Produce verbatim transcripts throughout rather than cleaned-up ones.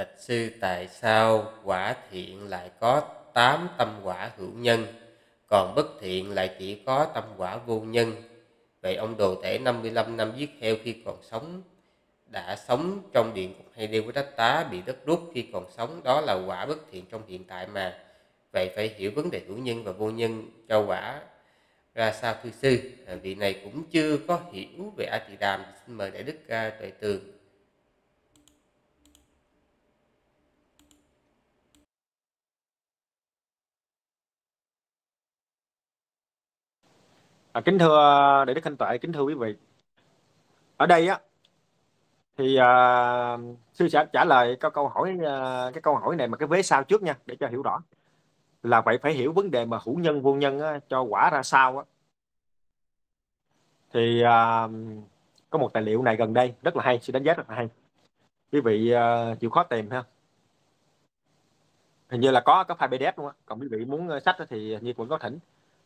Bạch sư, tại sao quả thiện lại có tám tâm quả hữu nhân, còn bất thiện lại chỉ có tâm quả vô nhân? Vậy ông đồ tể năm mươi lăm năm giết heo khi còn sống, đã sống trong địa ngục hay Devadatta, bị đất đốt khi còn sống, đó là quả bất thiện trong hiện tại mà. Vậy phải hiểu vấn đề hữu nhân và vô nhân cho quả ra sao thưa sư? À, vị này cũng chưa có hiểu về A Tỳ Đàm, xin mời đại đức ra tuệ tường. À, kính thưa đại đức Hạnh Tuệ, kính thưa quý vị, ở đây á thì à, sư sẽ trả lời cái câu hỏi à, cái câu hỏi này mà cái vế sau trước nha, để cho hiểu rõ là vậy phải hiểu vấn đề mà hữu nhân vô nhân á, cho quả ra sao á. Thì à, có một tài liệu này gần đây rất là hay, sư đánh giá rất là hay, quý vị à, chịu khó tìm ha. Hình như là có cái file pê đê ép luôn á, còn quý vị muốn sách thì như cũng có thỉnh,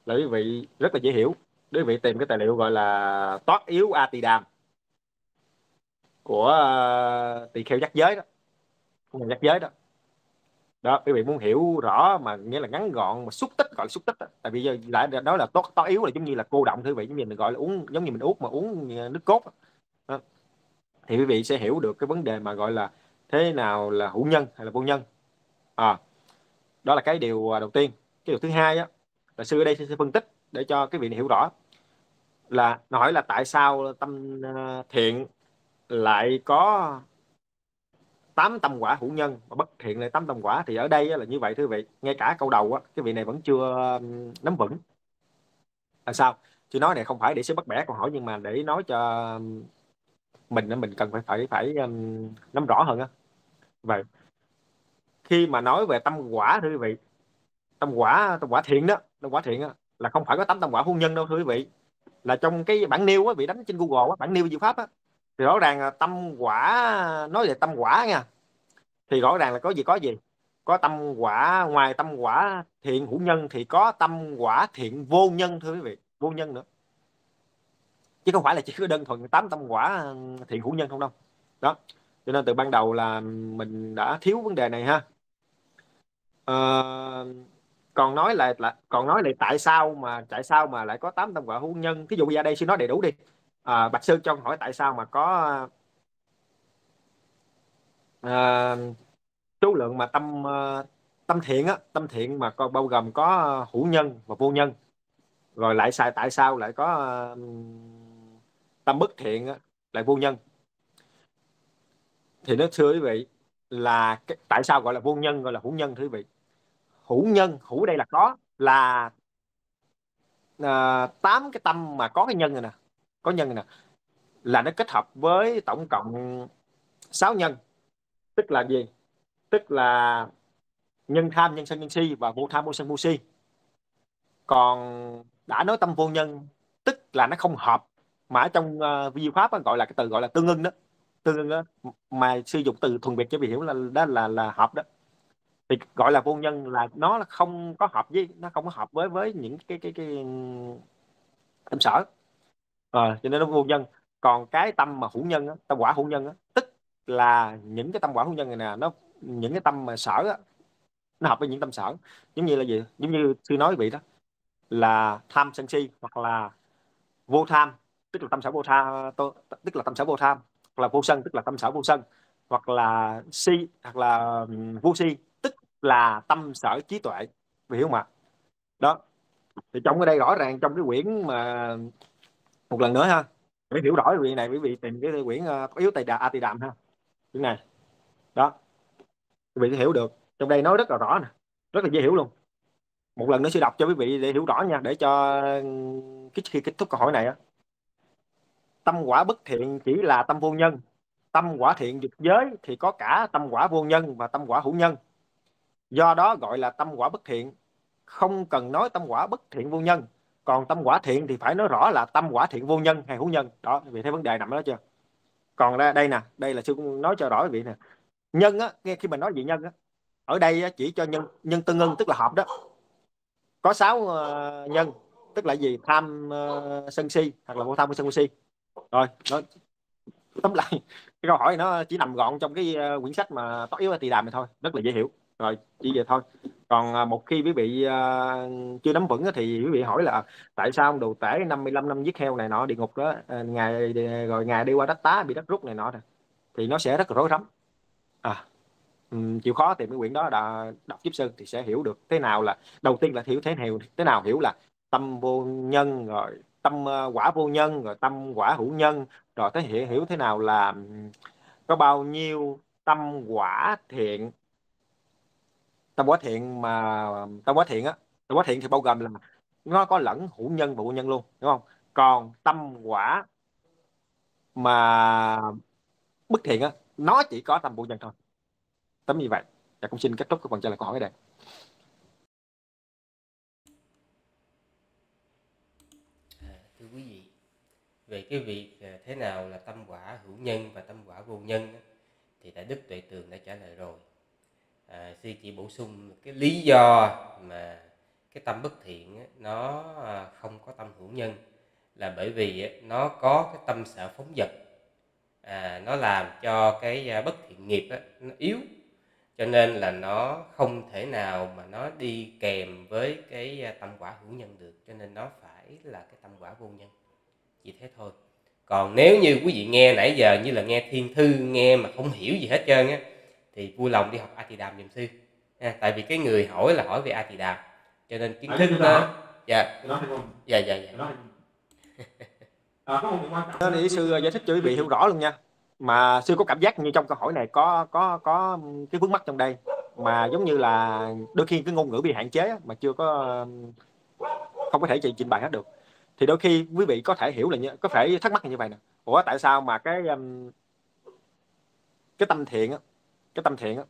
là quý vị rất là dễ hiểu. Quý vị tìm cái tài liệu gọi là Toát yếu A Tỳ Đàm của tỳ kheo giác giới đó, của người giác giới đó. Đó, quý vị muốn hiểu rõ mà nghĩa là ngắn gọn mà xúc tích, gọi là xúc tích đó. Tại vì giờ lại nói là toát toát yếu là giống như là cô động, quý vị giống như mình gọi là uống, giống như mình uống mà uống nước cốt đó. Thì quý vị sẽ hiểu được cái vấn đề mà gọi là thế nào là hữu nhân hay là vô nhân. À, đó là cái điều đầu tiên. Cái điều thứ hai á, là sư ở đây sẽ phân tích để cho cái vị này hiểu rõ, là hỏi là tại sao tâm thiện lại có tám tâm quả hữu nhân mà bất thiện lại tám tâm quả. Thì ở đây là như vậy thưa vị, ngay cả câu đầu á, cái vị này vẫn chưa nắm vững. Là sao? Chứ nói này không phải để sư bắt bẻ câu hỏi, nhưng mà để nói cho mình mình cần phải phải phải nắm rõ hơn á. Vậy khi mà nói về tâm quả thưa vị, tâm quả tâm quả thiện đó, tâm quả thiện đó, là không phải có tám tâm quả hôn nhân đâu thưa quý vị. Là trong cái bản nêu á, vị đánh trên Google á, bản nêu Diệu Pháp á, thì rõ ràng là tâm quả, nói về tâm quả nha, thì rõ ràng là có gì có gì, có tâm quả, ngoài tâm quả thiện hữu nhân thì có tâm quả thiện vô nhân thưa quý vị, vô nhân nữa. Chứ không phải là chỉ có đơn thuần tám tâm quả thiện hữu nhân không đâu. Đó, cho nên từ ban đầu là mình đã thiếu vấn đề này ha. Ờ... còn nói lại là còn nói lại tại sao mà tại sao mà lại có tám tâm quả hữu nhân. Ví dụ ra đây sư nói đầy đủ đi. À, bạch sư cho hỏi tại sao mà có à, số lượng mà tâm tâm thiện á, tâm thiện mà còn bao gồm có hữu nhân và vô nhân, rồi lại xài tại sao lại có à, tâm bất thiện á, lại vô nhân. Thì nó thưa quý vị là cái, tại sao gọi là vô nhân, gọi là hữu nhân thưa quý vị. Hữu nhân, hữu đây là có, là tám à, cái tâm mà có cái nhân này nè, có nhân này nè, là nó kết hợp với tổng cộng sáu nhân. Tức là gì? Tức là nhân tham, nhân sân, nhân si và vô tham, vô sân, vô si. Còn đã nói tâm vô nhân, tức là nó không hợp, mà ở trong uh, Diệu Pháp gọi là cái từ gọi là tương ưng đó, tương ưng đó, mà sử dụng từ thuần Việt cho bị hiểu là đó là là hợp đó. Thì gọi là vô nhân là nó không có hợp với, nó không có hợp với với những cái cái cái tâm sở, à, cho nên nó vô nhân. Còn cái tâm mà hữu nhân đó, tâm quả hữu nhân đó, tức là những cái tâm quả hữu nhân này nè, nó những cái tâm mà sở đó, nó hợp với những tâm sở, giống như là gì, giống như sư nói vậy đó, là tham sân si, hoặc là vô tham tức là tâm sở vô tham, tức là tâm sở vô tham, hoặc là vô sân tức là tâm sở vô sân, hoặc là si, hoặc là vô si là tâm sở trí tuệ, vì hiểu không ạ? Đó, thì trong cái đây rõ ràng trong cái quyển mà một lần nữa ha, để hiểu rõ vị này quý vị tìm cái quyển uh, yếu tỳ đàm A Tỳ Đàm ha, quyển này đó, quý vị sẽ hiểu được. Trong đây nói rất là rõ nè, rất là dễ hiểu luôn. Một lần nữa sẽ đọc cho quý vị để hiểu rõ nha, để cho khi kết thúc câu hỏi này á, tâm quả bất thiện chỉ là tâm vô nhân, tâm quả thiện dục giới thì có cả tâm quả vô nhân và tâm quả hữu nhân. Do đó gọi là tâm quả bất thiện, không cần nói tâm quả bất thiện vô nhân. Còn tâm quả thiện thì phải nói rõ là tâm quả thiện vô nhân hay hữu nhân. Đó, vì thấy vấn đề nằm ở đó chưa? Còn đây, đây nè, đây là sư cũng nói cho rõ quý vị nè. Nhân á, nghe khi mình nói về nhân á, ở đây á, chỉ cho nhân nhân tương ưng tức là hợp đó. Có sáu uh, nhân, tức là gì? Tham uh, sân si, hoặc là vô tham vô sân vô si. Rồi, đó. tóm lại cái câu hỏi nó chỉ nằm gọn trong cái quyển sách mà Tối Yếu A Tỳ Đàm này thôi, rất là dễ hiểu rồi, chỉ vậy thôi. Còn một khi quý vị chưa nắm vững thì quý vị hỏi là tại sao ông đồ tể năm mươi lăm năm giết heo này nọ địa ngục đó, ngày rồi ngày đi qua đất tá bị đất rút này nọ, thì nó sẽ rất là rối rắm. À, chịu khó tìm cái quyển đó đã đọc giúp sư thì sẽ hiểu được thế nào là, đầu tiên là hiểu thế nào thế nào hiểu là tâm vô nhân, rồi tâm quả vô nhân, rồi tâm quả hữu nhân, rồi tới hiểu, hiểu thế nào là có bao nhiêu tâm quả thiện. Tâm quả thiện mà tâm quả thiện á, tâm quả thiện thì bao gồm là nó có lẫn hữu nhân và vô nhân luôn, đúng không? Còn tâm quả mà bất thiện á, nó chỉ có tâm vô nhân thôi. Tấm như vậy, và cũng xin kết thúc cái phần trả lời câu hỏi đây. À, thưa quý vị, về cái việc thế nào là tâm quả hữu nhân và tâm quả vô nhân thì Đại Đức Tuệ Tường đã trả lời rồi. À, sư chỉ bổ sung cái lý do mà cái tâm bất thiện nó không có tâm hữu nhân là bởi vì nó có cái tâm sợ phóng dật, à, nó làm cho cái bất thiện nghiệp nó yếu, cho nên là nó không thể nào mà nó đi kèm với cái tâm quả hữu nhân được, cho nên nó phải là cái tâm quả vô nhân, chỉ thế thôi. Còn nếu như quý vị nghe nãy giờ như là nghe thiên thư, nghe mà không hiểu gì hết trơn á, thì vui lòng đi học A Tỳ Đàm giùm sư, à, tại vì cái người hỏi là hỏi về A Tỳ Đàm, cho nên kiến thức nó, dạ, dạ, dạ, dạ. Đó là ý sư giải thích cho quý vị hiểu rõ luôn nha. Mà sư có cảm giác như trong câu hỏi này có có có cái vướng mắc trong đây, mà giống như là đôi khi cái ngôn ngữ bị hạn chế mà chưa có, không có thể trình bày hết được, thì đôi khi quý vị có thể hiểu là như, có thể thắc mắc như vậy nè. Ủa tại sao mà cái cái tâm thiện á, cái tâm thiện á,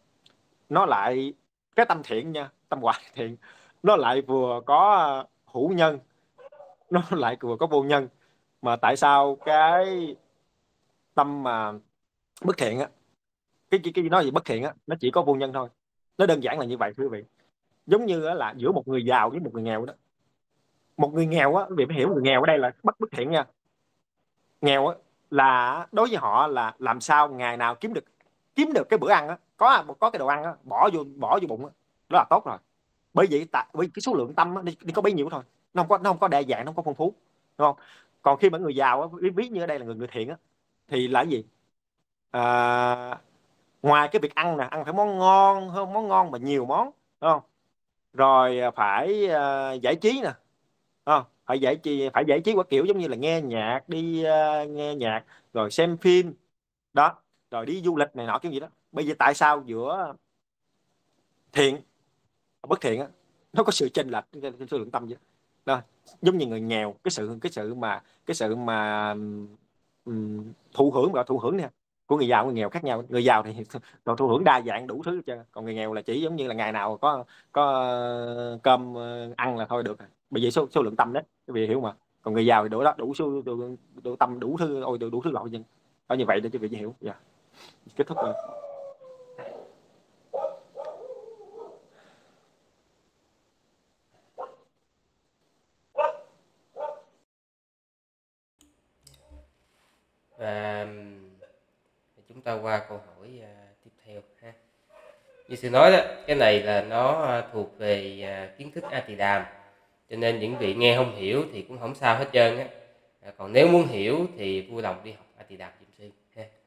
nó lại cái tâm thiện nha, tâm quả thiện nó lại vừa có hữu nhân, nó lại vừa có vô nhân, mà tại sao cái tâm mà bất thiện á, cái cái cái nói gì bất thiện á, nó chỉ có vô nhân thôi. Nó đơn giản là như vậy thưa quý vị. Giống như á, là giữa một người giàu với một người nghèo đó. Một người nghèo á, quý vị phải hiểu người nghèo ở đây là bất bất thiện nha. Nghèo á là đối với họ là làm sao ngày nào kiếm được kiếm được cái bữa ăn á, có có cái đồ ăn á, bỏ vô bỏ vô bụng á, đó là tốt rồi. Bởi vì tại bởi cái số lượng tâm á đi có bấy nhiêu thôi. Nó không có nó không có đa dạng, nó không có phong phú, đúng không? Còn khi mà người giàu á, ví như ở đây là người người thiện á, thì là cái gì? À, ngoài cái việc ăn nè, ăn phải món ngon, hơn món ngon mà nhiều món, đúng không? Rồi phải uh, giải trí nè, à, phải giải trí, phải giải trí quá kiểu giống như là nghe nhạc, đi uh, nghe nhạc, rồi xem phim, đó, rồi đi du lịch này nọ kiểu gì đó. Bây giờ tại sao giữa thiện và bất thiện á, nó có sự chênh lệch số lượng tâm vậy? Đó, giống như người nghèo, cái sự cái sự mà cái sự mà Um, thụ hưởng và thụ hưởng nha, của người giàu người nghèo khác nhau. Người giàu thì thụ hưởng đa dạng đủ thứ chứ, còn người nghèo là chỉ giống như là ngày nào có có cơm ăn là thôi được. Bởi vì số số lượng tâm đấy, các vị hiểu mà. Còn người giàu thì đủ đó, đủ số đủ, đủ tâm đủ thứ, ôi đủ, đủ thứ loại nhưng đó, như vậy để cho vị hiểu. Dạ. Yeah. Kết thúc rồi. Và chúng ta qua câu hỏi uh, tiếp theo ha. Như sư nói đó, cái này là nó thuộc về uh, kiến thức A Tỳ Đàm, cho nên những vị nghe không hiểu thì cũng không sao hết trơn á. À, còn nếu muốn hiểu thì vui lòng đi học A Tỳ Đàm giùm sư ha.